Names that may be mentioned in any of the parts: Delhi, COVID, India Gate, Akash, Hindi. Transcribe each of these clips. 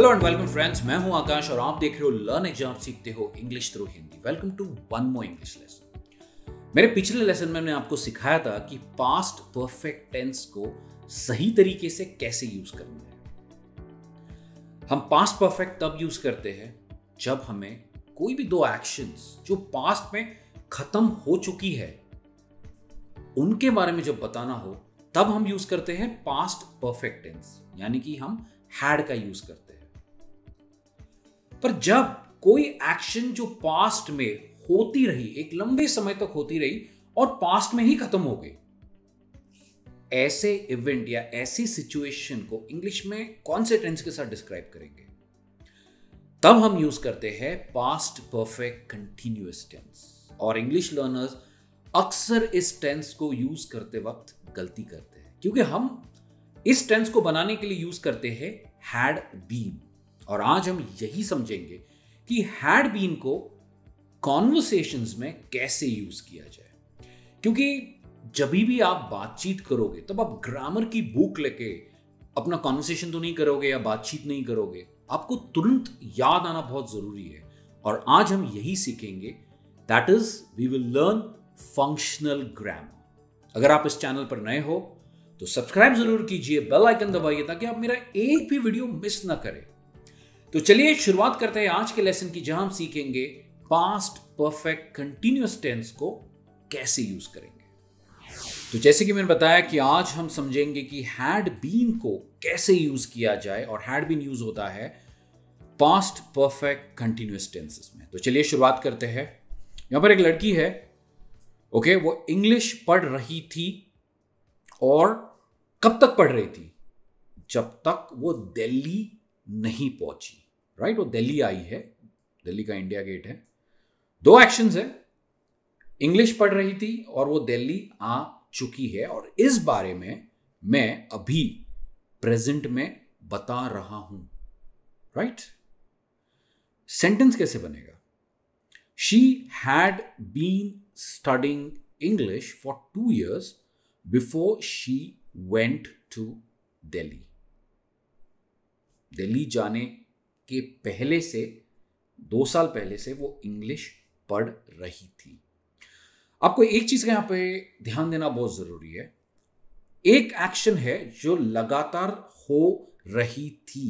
Hello and welcome friends, मैं हूं आकाश और आप देख रहे हो लर्न एग्जाम सीखते हो English through Hindi. Welcome to one more English lesson. मेरे पिछले लेसन में मैंने आपको सिखाया था कि पास्ट परफेक्ट टेंस को सही तरीके से कैसे यूज करना है। हम पास्ट परफेक्ट तब यूज करते हैं जब हमें कोई भी दो एक्शंस जो पास्ट में खत्म हो चुकी है उनके बारे में जब बताना हो तब हम यूज करते हैं पास्ट परफेक्ट टेंस, यानी कि हम हैड का यूज करते हैं। पर जब कोई एक्शन जो पास्ट में होती रही, एक लंबे समय तक होती रही और पास्ट में ही खत्म हो गई, ऐसे इवेंट या ऐसी सिचुएशन को इंग्लिश में कौन से टेंस के साथ डिस्क्राइब करेंगे? तब हम यूज करते हैं पास्ट परफेक्ट कंटिन्यूअस टेंस। और इंग्लिश लर्नर्स अक्सर इस टेंस को यूज करते वक्त गलती करते हैं, क्योंकि हम इस टेंस को बनाने के लिए यूज करते हैं हैड बीन। और आज हम यही समझेंगे कि हैड बीन को कॉन्वर्सेशंस में कैसे यूज किया जाए, क्योंकि जब भी आप बातचीत करोगे तब आप ग्रामर की बुक लेके अपना कॉन्वर्सेशन तो नहीं करोगे या बातचीत नहीं करोगे। आपको तुरंत याद आना बहुत जरूरी है और आज हम यही सीखेंगे, that is we will learn functional grammar. अगर आप इस चैनल पर नए हो तो सब्सक्राइब जरूर कीजिए, बेल आइकन दबाइए ताकि आप मेरा एक भी वीडियो मिस ना करें। तो चलिए शुरुआत करते हैं आज के लेसन की, जहां हम सीखेंगे पास्ट परफेक्ट कंटिन्यूअस टेंस को कैसे यूज करेंगे। तो जैसे कि मैंने बताया कि आज हम समझेंगे कि हैड बीन को कैसे यूज किया जाए, और हैड बीन यूज होता है पास्ट परफेक्ट कंटिन्यूअस टेंसेस में। तो चलिए शुरुआत करते हैं। यहां पर एक लड़की है, ओके, वो इंग्लिश पढ़ रही थी। और कब तक पढ़ रही थी? जब तक वो दिल्ली नहीं पहुंची, राइट। वो दिल्ली आई है, दिल्ली का इंडिया गेट है। दो एक्शंस है, इंग्लिश पढ़ रही थी और वो दिल्ली आ चुकी है। और इस बारे में मैं अभी प्रेजेंट में बता रहा हूं, राइट। सेंटेंस कैसे बनेगा? She had been studying English for 2 years before she went to Delhi. Delhi जाने के पहले से, 2 साल पहले से वो इंग्लिश पढ़ रही थी। आपको एक चीज का यहां पे ध्यान देना बहुत जरूरी है, एक एक्शन है जो लगातार हो रही थी,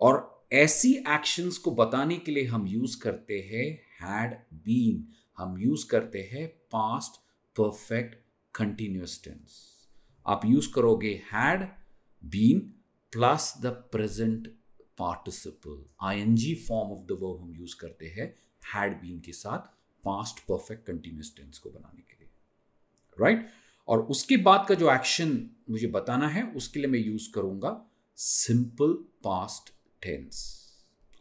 और ऐसी एक्शंस को बताने के लिए हम यूज करते हैं हैड बीन, हम यूज करते हैं पास्ट परफेक्ट कंटिन्यूअस टेंस। आप यूज करोगे had been plus the present participle, ING form of the verb हम यूज करते हैं हैड बीन के साथ पास्ट परफेक्ट कंटिन्यूअस टेंस को बनाने के लिए, राइट। और उसके बाद का जो एक्शन मुझे बताना है उसके लिए मैं यूज करूंगा simple past tense.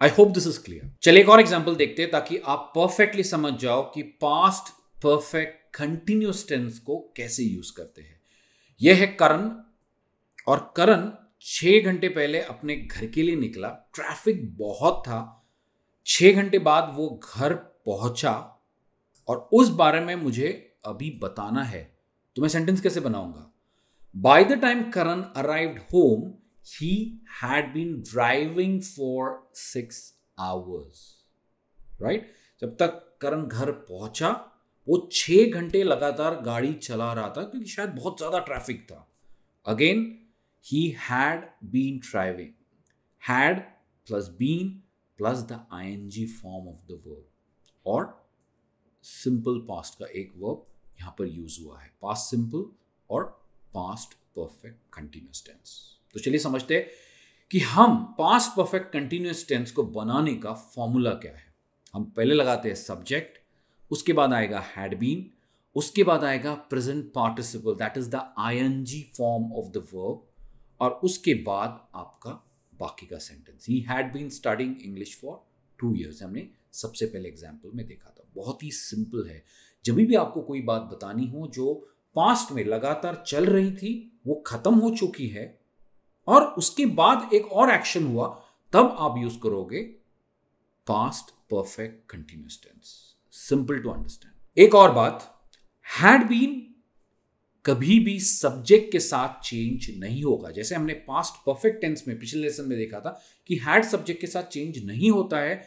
I hope this is clear. चलिए एक और एग्जांपल देखते हैं ताकि आप परफेक्टली समझ जाओ कि पास्ट परफेक्ट कंटिन्यूअस टेंस को कैसे यूज करते हैं। यह है करण, और करण 6 घंटे पहले अपने घर के लिए निकला। ट्रैफिक बहुत था। 6 घंटे बाद वो घर पहुंचा और उस बारे में मुझे अभी बताना है। तो मैं सेंटेंस कैसे बनाऊंगा? By the time Karan arrived home he had been driving for 6 hours, right. जब तक करण घर पहुंचा वो 6 घंटे लगातार गाड़ी चला रहा था, क्योंकि शायद बहुत ज्यादा ट्रैफिक था। Again he had been driving, had plus been plus the ING form of the verb, और सिंपल पास्ट का एक वर्ब यहां पर यूज हुआ है, पास्ट सिंपल और पास्ट परफेक्ट कंटिन्यूअस टेंस। तो चलिए समझते हैं कि हम पास्ट परफेक्ट कंटिन्यूअस टेंस को बनाने का फॉर्मूला क्या है। हम पहले लगाते हैं सब्जेक्ट, उसके बाद आएगा हैड बीन, उसके बाद आएगा present participle, that is the ING form of the verb, और उसके बाद आपका बाकी का sentence. He had been studying English for 2 years, हमने सबसे पहले एग्जांपल में देखा था। बहुत ही सिंपल है। जब भी आपको कोई बात बतानी हो जो पास्ट में लगातार चल रही थी, वो खत्म हो चुकी है और उसके बाद एक और एक्शन हुआ, तब आप यूज करोगे past perfect continuous tense. Simple to understand. एक और बात, हैड बीन कभी भी सब्जेक्ट के साथ चेंज नहीं होगा। जैसे हमने पास्ट परफेक्ट टेंस में पिछले लेसन में देखा था कि हैड सब्जेक्ट के साथ चेंज नहीं होता है।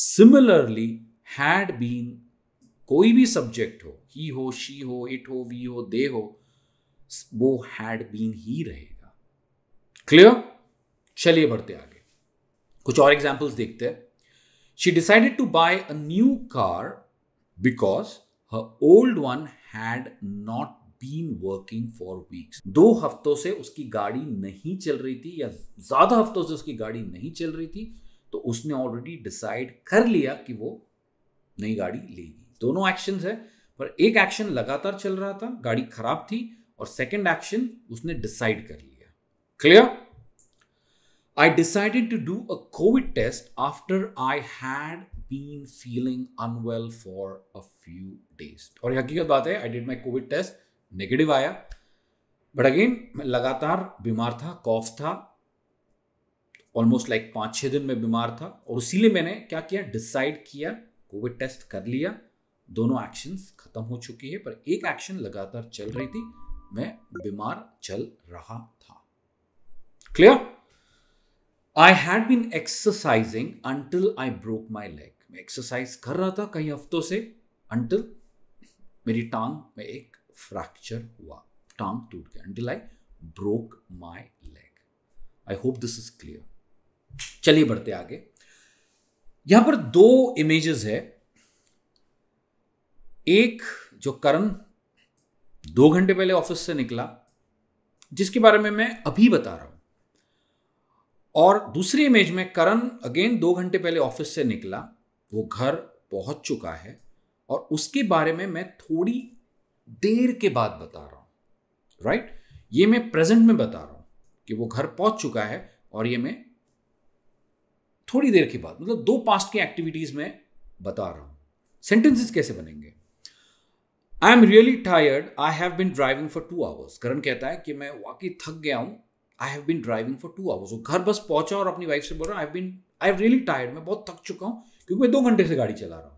सिमिलरली हैड बीन कोई भी सब्जेक्ट हो, ही हो, शी हो, इट हो, वी हो, दे हो, वो हैड बीन ही रहेगा। क्लियर? चलिए बढ़ते आगे, कुछ और एग्जाम्पल्स देखते हैं। She decided to buy a new car because her old one had not been working for weeks. 2 हफ्तों से उसकी गाड़ी नहीं चल रही थी, या ज्यादा हफ्तों से उसकी गाड़ी नहीं चल रही थी, तो उसने ऑलरेडी डिसाइड कर लिया कि वो नई गाड़ी लेगी। दोनों एक्शंस है, पर एक एक्शन लगातार चल रहा था, गाड़ी खराब थी, और सेकंड एक्शन उसने डिसाइड कर लिया। Clear? I decided to do a Covid test after I had been feeling unwell for a few days. और हकीकत बात है, I did my Covid test, negative आया, बट अगेन मैं लगातार बीमार था, कॉफ था, ऑलमोस्ट लाइक 5-6 दिन में बीमार था, और इसीलिए मैंने क्या किया, डिसाइड किया, कोविड टेस्ट कर लिया। दोनों एक्शंस खत्म हो चुकी है, पर एक एक्शन लगातार चल रही थी, मैं बीमार चल रहा था। Clear? I had been exercising until I broke my leg. मैं एक्सरसाइज कर रहा था कई हफ्तों से, अंटिल मेरी टांग में एक फ्रैक्चर हुआ, टांग टूट गया, until I broke my leg. I hope this is clear. चलिए बढ़ते आगे। यहां पर 2 इमेजेस है। एक जो करण 2 घंटे पहले ऑफिस से निकला, जिसके बारे में मैं अभी बता रहा हूं, और दूसरी इमेज में करण अगेन 2 घंटे पहले ऑफिस से निकला, वो घर पहुंच चुका है, और उसके बारे में मैं थोड़ी देर के बाद बता रहा हूं। राइट? ये मैं प्रेजेंट में बता रहा हूं कि वो घर पहुंच चुका है, और ये मैं थोड़ी देर के बाद, मतलब 2 पास्ट की एक्टिविटीज में बता रहा हूं। सेंटेंसेस कैसे बनेंगे? I am really tired, I have been driving for 2 hours. Karan कहता है कि मैं वाकई थक गया हूं, I have been driving for 2 hours. वो घर बस पहुंचा और अपनी वाइफ से बोल रहा हूं, आई हैव रियली टायर्ड, मैं बहुत थक चुका हूं क्योंकि मैं 2 घंटे से गाड़ी चला रहा हूं।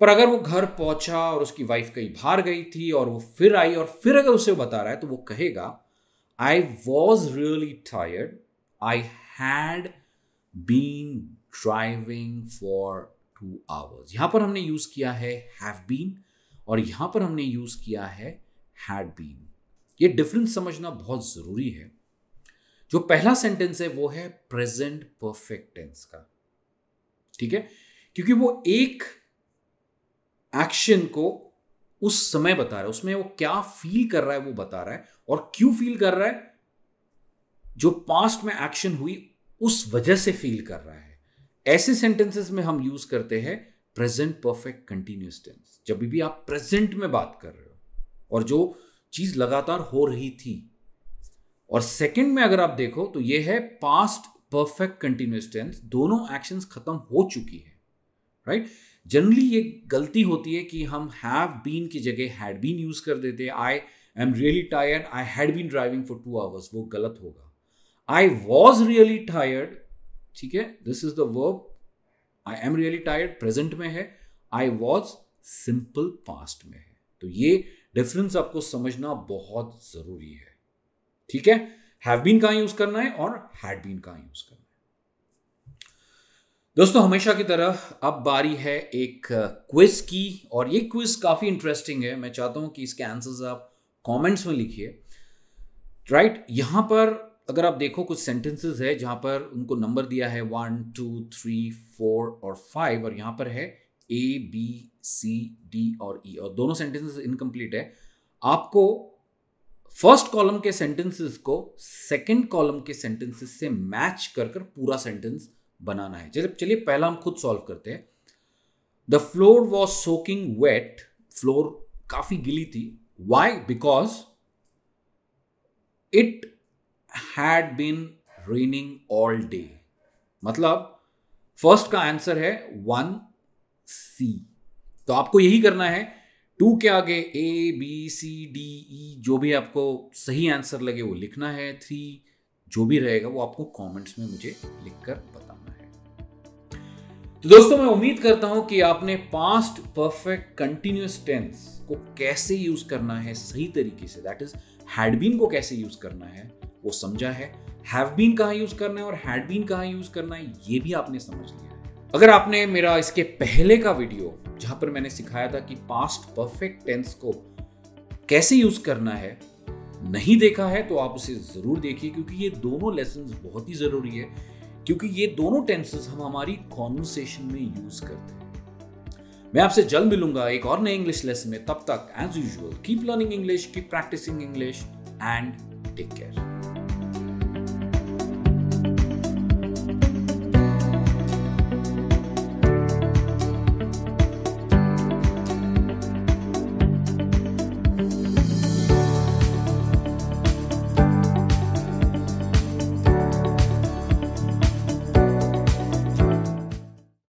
पर अगर वो घर पहुंचा और उसकी वाइफ कहीं बाहर गई थी और वो फिर आई, और फिर अगर उसे बता रहा है, तो वो कहेगा I was really tired, I had been driving for 2 hours. यहां पर हमने यूज किया है हैव बीन, और यहां पर हमने यूज किया है हैड बीन। ये डिफरेंस समझना बहुत जरूरी है। जो पहला सेंटेंस है वो है प्रेजेंट परफेक्ट टेंस का, ठीक है, क्योंकि वो एक एक्शन को उस समय बता रहा है, उसमें वो क्या फील कर रहा है वो बता रहा है, और क्यों फील कर रहा है, जो पास्ट में एक्शन हुई उस वजह से फील कर रहा है। ऐसे सेंटेंसेस में हम यूज करते हैं प्रेजेंट परफेक्ट कंटिन्यूअस टेंस, जब भी आप प्रेजेंट में बात कर रहे हो और जो चीज लगातार हो रही थी। और सेकंड में अगर आप देखो तो ये है पास्ट परफेक्ट कंटिन्यूअस टेंस, दोनों एक्शंस खत्म हो चुकी है। राइट? जनरली ये गलती होती है कि हम हैव बीन की जगह हैड बीन यूज कर देते हैं। I am really tired, I had been driving for 2 hours, वो गलत होगा। आई वॉज रियली टायर्ड, ठीक है, this is the verb, I am really tired present में है, आई वॉज सिंपल पास्ट में है। तो ये डिफरेंस आपको समझना बहुत जरूरी है, ठीक है। हैव बीन कहां यूज करना है और हैड बीन कहां यूज करना है। दोस्तों, हमेशा की तरह अब बारी है एक क्विज की, और ये क्विज काफी इंटरेस्टिंग है। मैं चाहता हूं कि इसके आंसर्स आप कमेंट्स में लिखिए। राइट? यहां पर अगर आप देखो कुछ सेंटेंसेस है जहां पर उनको नंबर दिया है 1, 2, 3, 4 और 5, और यहां पर है ए, बी, सी, डी और ई, और दोनों सेंटेंसेस इनकम्प्लीट है। आपको फर्स्ट कॉलम के सेंटेंसेस को सेकंड कॉलम के सेंटेंसेस से मैच कर पूरा सेंटेंस बनाना है। चलिए पहला हम खुद सॉल्व करते हैं। The floor was soaking wet, floor काफी गिली थी। Why? Because it had been raining all day. मतलब फर्स्ट का आंसर है 1 C। तो आपको यही करना है, 2 के आगे ए, बी, सी, डी, ई, जो भी आपको सही आंसर लगे वो लिखना है। 3 जो भी रहेगा वो आपको कमेंट्स में मुझे लिखकर बताना है। तो दोस्तों मैं उम्मीद करता हूं कि आपने पास्ट परफेक्ट कंटिन्यूस टेंस को कैसे यूज करना है सही तरीके से, दैट इज हैड बीन को कैसे यूज करना है वो समझा है, हैव बीन कहाँ यूज करना है और हैड बीन कहाँ यूज करना है ये भी आपने समझ लिया। अगर आपने मेरा इसके पहले का वीडियो जहां पर मैंने सिखाया था कि पास्ट परफेक्ट टेंस को कैसे यूज करना है नहीं देखा है तो आप उसे जरूर देखिए, क्योंकि ये दोनों लेसन्स बहुत ही जरूरी है, क्योंकि ये दोनों टेंसेस हम हमारी कॉन्वर्सेशन में यूज करते हैं। मैं आपसे जल्द मिलूंगा एक और नए इंग्लिश लेसन में, तब तक as usual keep learning English, keep practising English and take care.